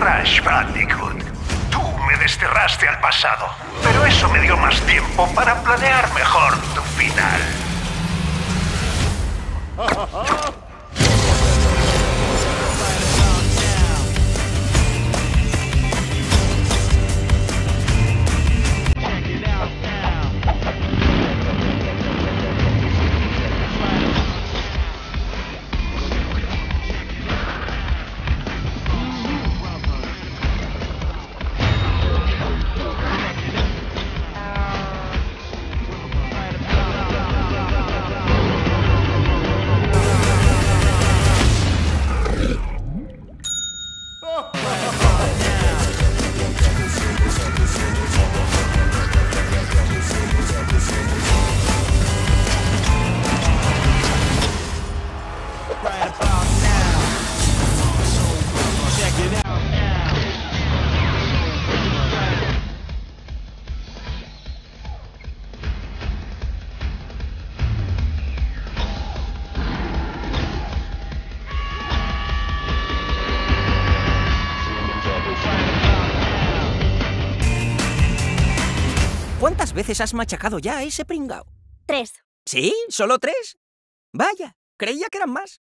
Crash Bandicoot. Tú me desterraste al pasado, pero eso me dio más tiempo para planear mejor tu final. ¿Cuántas veces has machacado ya a ese pringao? 3. ¿Sí? ¿Solo 3? Vaya, creía que eran más.